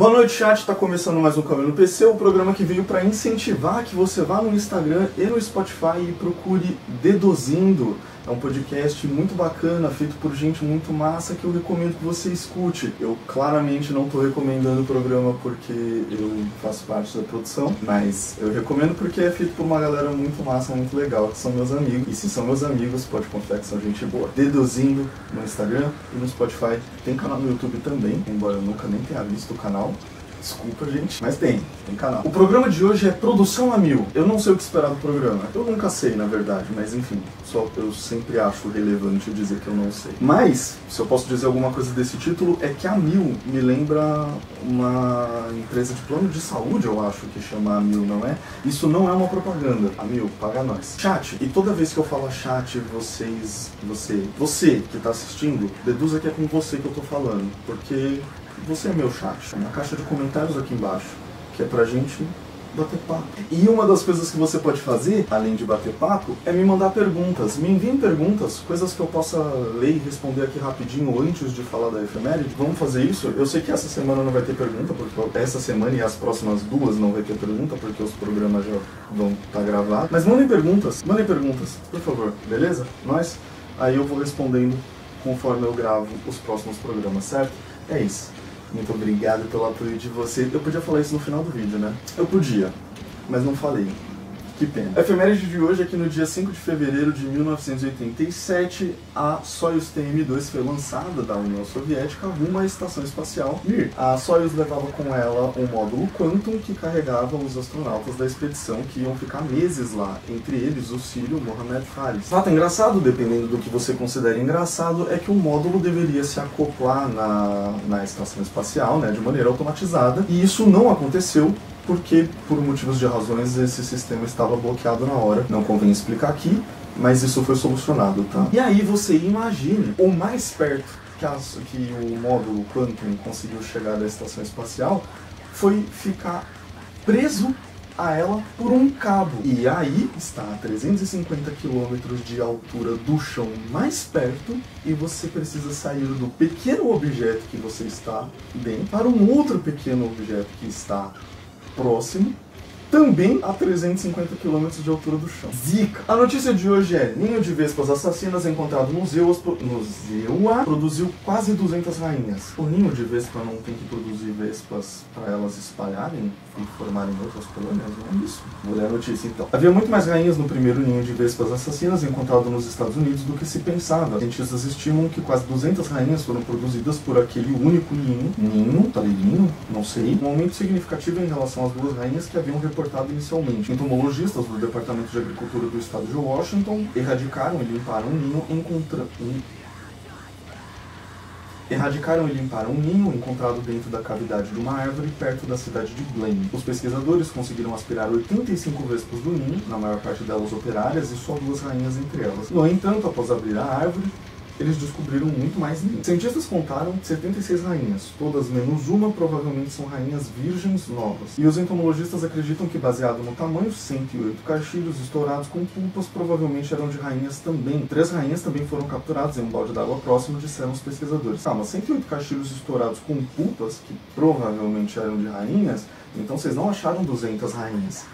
Boa noite, chat, está começando mais um Cauê no PC, o programa que veio para incentivar que você vá no Instagram e no Spotify e procure Deduzindo. É um podcast muito bacana, feito por gente muito massa, que eu recomendo que você escute. Eu claramente não estou recomendando o programa porque eu faço parte da produção, mas eu recomendo porque é feito por uma galera muito massa, muito legal, que são meus amigos. E se são meus amigos, pode confiar que são gente boa. Deduzindo no Instagram e no Spotify. Tem canal no YouTube também, embora eu nunca nem tenha visto o canal. Desculpa, gente, mas tem canal. O programa de hoje é Produção a Mil. Eu não sei o que esperar do programa. Eu nunca sei, na verdade, mas enfim, só eu sempre acho relevante dizer que eu não sei. Mas, se eu posso dizer alguma coisa desse título, é que a Mil me lembra uma empresa de plano de saúde, eu acho, que chama a Mil, não é? Isso não é uma propaganda. A Mil, paga nós. Chat, e toda vez que eu falo chat, você que tá assistindo, deduza que é com você que eu tô falando, porque... você é meu chat, na caixa de comentários aqui embaixo, que é pra gente bater papo. E uma das coisas que você pode fazer, além de bater papo, é me mandar perguntas. Me enviem perguntas, coisas que eu possa ler e responder aqui rapidinho antes de falar da efeméride. Vamos fazer isso? Eu sei que essa semana não vai ter pergunta, porque essa semana e as próximas duas não vai ter pergunta, porque os programas já vão estar gravados. Mas mandem perguntas, por favor, beleza? Nós, aí eu vou respondendo conforme eu gravo os próximos programas, certo? É isso. Muito obrigado pelo apoio de você. Eu podia falar isso no final do vídeo, né? Eu podia, mas não falei. Que pena. A efeméride de hoje é que no dia 5 de fevereiro de 1987, a Soyuz TM-2 foi lançada da União Soviética rumo à estação espacial Mir. A Soyuz levava com ela um módulo Quantum que carregava os astronautas da expedição que iam ficar meses lá, entre eles o Sírio Mohamed Faris. Fato engraçado, dependendo do que você considera engraçado, é que o módulo deveria se acoplar na estação espacial, né, de maneira automatizada, e isso não aconteceu, porque, por motivos de razões, esse sistema estava bloqueado na hora. Não convém explicar aqui, mas isso foi solucionado, tá? E aí você imagine o mais perto que o módulo Quantum conseguiu chegar da estação espacial foi ficar preso a ela por um cabo. E aí está a 350 km de altura do chão mais perto e você precisa sair do pequeno objeto que você está dentro para um outro pequeno objeto que está próximo, também a 350 km de altura do chão. Zica! A notícia de hoje é: ninho de vespas assassinas encontrado no Zewa produziu quase 200 rainhas. O ninho de vespa não tem que produzir vespas para elas espalharem e formarem outras colônias? Não é isso? Vou ler a notícia então. Havia muito mais rainhas no primeiro ninho de vespas assassinas encontrado nos Estados Unidos do que se pensava. Cientistas estimam que quase 200 rainhas foram produzidas por aquele único ninho. Ninho? Talherinho? Não sei. Um aumento significativo em relação às duas rainhas que haviam reportado inicialmente. Entomologistas do Departamento de Agricultura do Estado de Washington erradicaram e limparam um ninho encontrado dentro da cavidade de uma árvore perto da cidade de Blaine. Os pesquisadores conseguiram aspirar 85 vespas do ninho, na maior parte delas operárias, e só duas rainhas entre elas. No entanto, após abrir a árvore, eles descobriram muito mais ninhos. Cientistas contaram 76 rainhas, todas menos uma provavelmente são rainhas virgens novas. E os entomologistas acreditam que, baseado no tamanho, 108 caixilhos estourados com pulpas provavelmente eram de rainhas também. 3 rainhas também foram capturadas em um balde d'água próximo, disseram os pesquisadores. Calma, 108 caixilhos estourados com pulpas, que provavelmente eram de rainhas, então vocês não acharam 200 rainhas.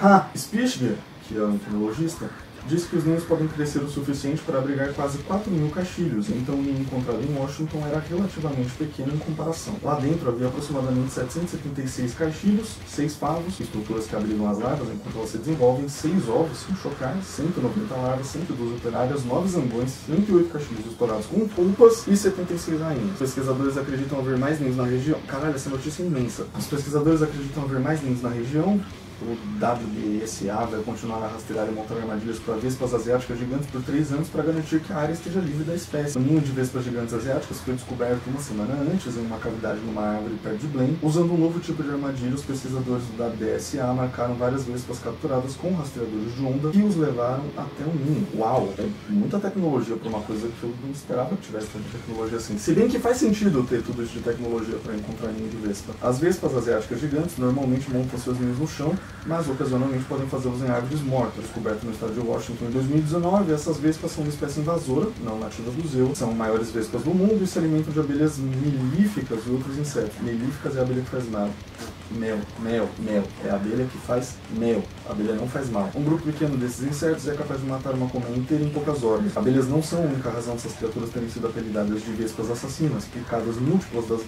Ha! Spichler, que é um entomologista, diz que os ninhos podem crescer o suficiente para abrigar quase 4.000 caixilhos, então o ninho encontrado em Washington era relativamente pequeno em comparação. Lá dentro havia aproximadamente 776 caixilhos, 6 pavos, estruturas que abrigam as larvas enquanto elas se desenvolvem, 6 ovos, 5 chocais, 190 larvas, 112 operárias, 9 zangões, 108 caixilhos estourados com pulpas e 76 rainhas. Os pesquisadores acreditam haver mais ninhos na região. Caralho, essa notícia é imensa. Os pesquisadores acreditam haver mais ninhos na região. O WBSA vai continuar a rastrear e montar armadilhas para vespas asiáticas gigantes por 3 anos para garantir que a área esteja livre da espécie. O ninho de vespas gigantes asiáticas foi descoberto uma semana antes em uma cavidade numa árvore perto de Blaine. Usando um novo tipo de armadilha, os pesquisadores do WBSA marcaram várias vespas capturadas com rastreadores de onda e os levaram até o ninho. Uau! É muita tecnologia para uma coisa que eu não esperava que tivesse tanta tecnologia assim. Se bem que faz sentido ter tudo isso de tecnologia para encontrar ninho de vespa. As vespas asiáticas gigantes normalmente montam seus ninhos no chão, Mas ocasionalmente podem fazer uso em árvores mortas. Descoberto no estado de Washington em 2019, essas vespas são uma espécie invasora, não nativa do zoo. São maiores vespas do mundo e se alimentam de abelhas melíficas e outros insetos. Melíficas é a abelha que faz mal. Mel. É a abelha que faz mel. A abelha não faz mal. Um grupo pequeno desses insetos é capaz de matar uma colmeia inteira em poucas horas. Abelhas não são a única razão dessas criaturas terem sido apelidadas de vespas assassinas. Picadas múltiplas das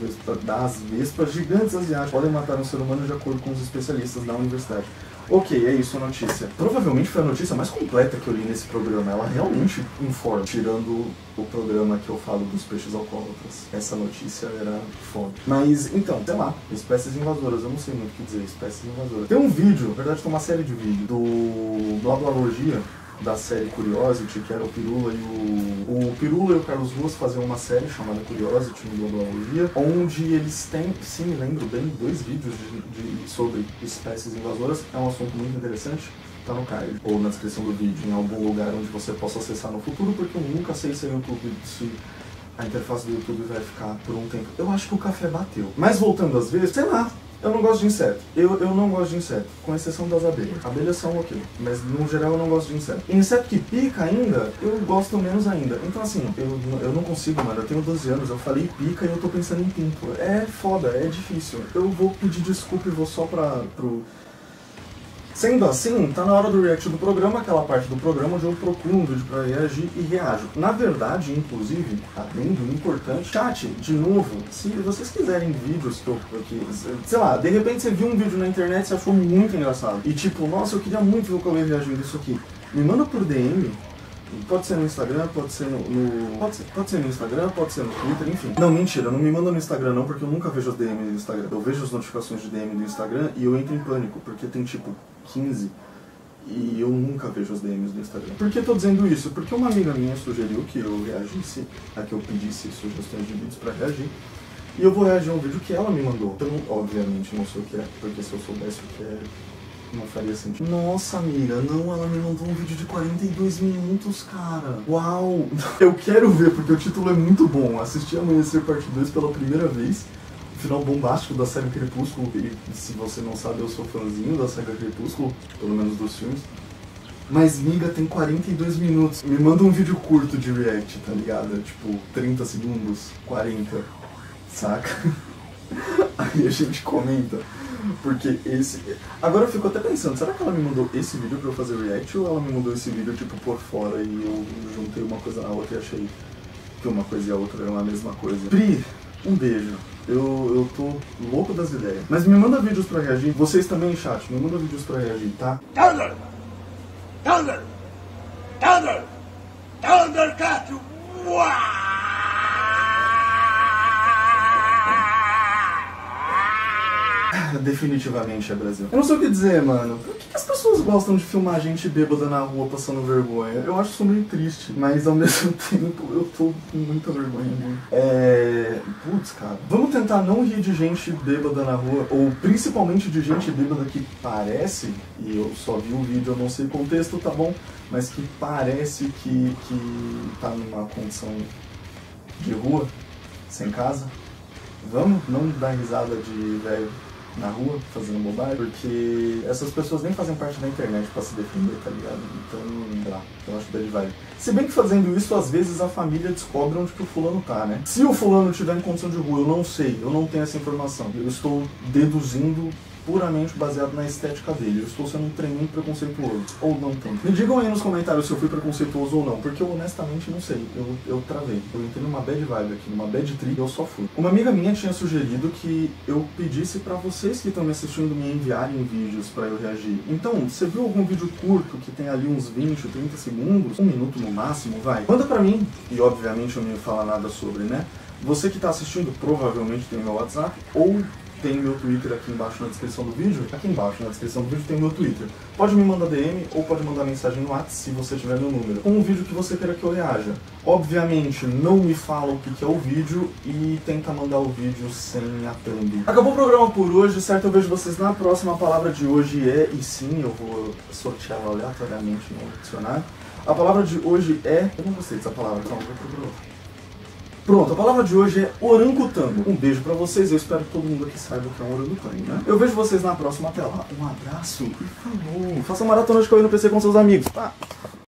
vespas gigantes asiáticas podem matar um ser humano de acordo com os especialistas da universidade. Ok, é isso a notícia. Provavelmente foi a notícia mais completa que eu li nesse programa. Ela realmente informa. Tirando o programa que eu falo dos peixes alcoólatras. Essa notícia era foda. Mas, então, sei lá. Espécies invasoras. Eu não sei muito o que dizer. Espécies invasoras. Tem um vídeo, na verdade tem uma série de vídeos, do Blablalogia, da série Curiosity, que era o Pirula e o Pirula e o Carlos Ruas faziam uma série chamada Curiosity no Dombologia, onde eles têm, se me lembro bem, 2 vídeos sobre espécies invasoras. É um assunto muito interessante. Tá no card, ou na descrição do vídeo, em algum lugar onde você possa acessar no futuro, porque eu nunca sei se é o YouTube, se a interface do YouTube vai ficar por um tempo. Eu acho que o café bateu. Mas voltando às vezes, sei lá. Eu não gosto de inseto. Eu não gosto de inseto, com exceção das abelhas. Abelhas são ok, mas no geral eu não gosto de inseto. Inseto que pica ainda, eu gosto menos ainda. Então assim, eu não consigo, mano. Eu tenho 12 anos, eu falei pica e eu tô pensando em pinto. É foda, é difícil. Eu vou pedir desculpa e vou só pro... Sendo assim, tá na hora do react do programa, aquela parte do programa onde eu procuro um vídeo pra reagir e reajo. Na verdade, inclusive, tá vendo importante. Chat, de novo, se vocês quiserem vídeos que eu... sei lá, de repente você viu um vídeo na internet e você achou muito engraçado. E tipo, nossa, eu queria muito ver o Cauê reagindo isso aqui. Me manda por DM. Pode ser no Instagram, pode ser no... Pode ser no Instagram, pode ser no Twitter, enfim. Não, mentira, não me manda no Instagram não, porque eu nunca vejo as DMs do Instagram. Eu vejo as notificações de DM do Instagram e eu entro em pânico, porque tem tipo 15 e eu nunca vejo as DMs do Instagram. Por que eu tô dizendo isso? Porque uma amiga minha sugeriu que eu reagisse, que eu pedisse sugestões de vídeos pra reagir. E eu vou reagir a um vídeo que ela me mandou. Então, obviamente, não sei o que é, porque se eu soubesse o que é... não faria sentido. Nossa, amiga, não, ela me mandou um vídeo de 42 minutos, cara. Uau! Eu quero ver, porque o título é muito bom. Assisti Amanhecer Parte 2 pela primeira vez. Final bombástico da série Crepúsculo. E se você não sabe, eu sou fãzinho da série Crepúsculo, pelo menos dos filmes. Mas, miga, tem 42 minutos. Me manda um vídeo curto de react, tá ligado? Tipo, 30 segundos, 40, saca? Aí a gente comenta. Porque esse... Agora eu fico até pensando, será que ela me mandou esse vídeo pra eu fazer react? Ou ela me mandou esse vídeo tipo por fora e eu juntei uma coisa na outra e achei que uma coisa e a outra eram a mesma coisa? Pri, um beijo. Eu tô louco das ideias. Mas me manda vídeos pra reagir. Vocês também, chat, me manda vídeos pra reagir, tá? Thunder, definitivamente é Brasil. Eu não sei o que dizer, mano. Por que as pessoas gostam de filmar gente bêbada na rua passando vergonha? Eu acho isso meio triste, mas ao mesmo tempo eu tô com muita vergonha, né? Putz, cara. Vamos tentar não rir de gente bêbada na rua, ou principalmente de gente bêbada que parece, e eu só vi o vídeo, eu não sei o contexto, tá bom? Mas que parece que tá numa condição de rua, sem casa. Vamos não dar risada de velho na rua, fazendo bobagem, porque essas pessoas nem fazem parte da internet pra se defender, tá ligado? Então, sei lá, eu acho bad vibe. Se bem que fazendo isso, às vezes a família descobre onde que o fulano tá, né? Se o fulano estiver em condição de rua, eu não sei, eu não tenho essa informação. Eu estou deduzindo puramente baseado na estética dele. Eu estou sendo um tremendo preconceituoso, ou não tanto. Me digam aí nos comentários se eu fui preconceituoso ou não, porque eu honestamente não sei. Eu travei. Eu entrei numa bad vibe aqui, numa bad trip, eu só fui. Uma amiga minha tinha sugerido que eu pedisse pra vocês que estão me assistindo me enviarem vídeos pra eu reagir. Então, você viu algum vídeo curto que tem ali uns 20, 30 segundos? 1 minuto no máximo, vai. Manda pra mim, e obviamente eu não ia falar nada sobre, né? Você que tá assistindo provavelmente tem meu WhatsApp, ou... tem meu Twitter aqui embaixo na descrição do vídeo. Aqui embaixo na descrição do vídeo tem meu Twitter. Pode me mandar DM ou pode mandar mensagem no WhatsApp se você tiver meu número. Com um vídeo que você queira que eu reaja. Obviamente, não me fala o que é o vídeo e tenta mandar o vídeo sem a thumb. Acabou o programa por hoje, certo? Eu vejo vocês na próxima. A palavra de hoje é... E sim, eu vou sortear aleatoriamente no dicionário. A palavra de hoje é... Eu não gostei dessa palavra, então eu vou procurar. Pronto, a palavra de hoje é orangotango. Um beijo pra vocês, eu espero que todo mundo aqui saiba o que é um orangotango, né? Eu vejo vocês na próxima, até lá. Um abraço e falou. Faça maratona de Cauê no PC com seus amigos, tá?